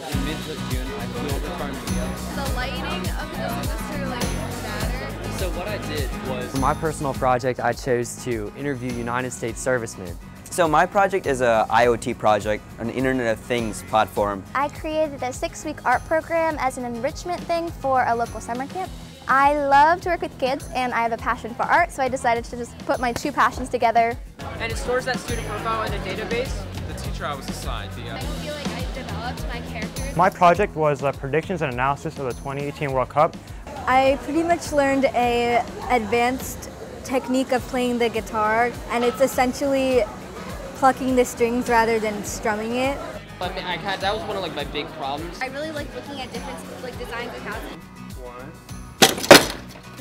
In mid-June, I flew over from India. The lighting of those necessarily matter. So what I did was... For my personal project, I chose to interview United States servicemen. So my project is an IoT project, an Internet of Things platform. I created a 6-week art program as an enrichment thing for a local summer camp. I love to work with kids and I have a passion for art, so I decided to just put my two passions together. And it stores that student profile in a database. The teacher I was assigned, I feel like I developed my characters. My project was predictions and analysis of the 2018 World Cup. I pretty much learned an advanced technique of playing the guitar, and it's essentially plucking the strings rather than strumming it. But I had, that was one of like my big problems. I really like looking at different like designs of houses. One.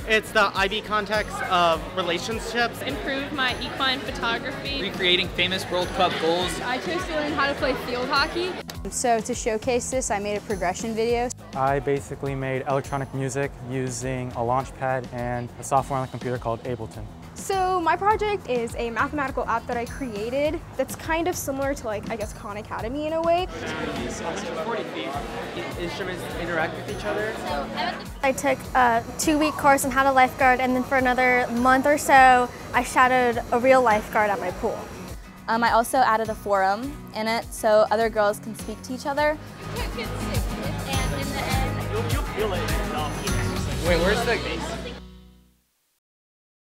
It's the IB context of relationships. Improved my equine photography. Recreating famous World Cup goals. I chose to learn how to play field hockey. So to showcase this, I made a progression video. I basically made electronic music using a launchpad and a software on a computer called Ableton. So my project is a mathematical app that I created that's kind of similar to, like, I guess, Khan Academy in a way. Instruments interact with each other. I took a 2-week course on how to lifeguard, and then for another month or so, I shadowed a real lifeguard at my pool. I also added a forum in it so other girls can speak to each other. You can't get sick in the end. You'll feel it. Wait, where's the base?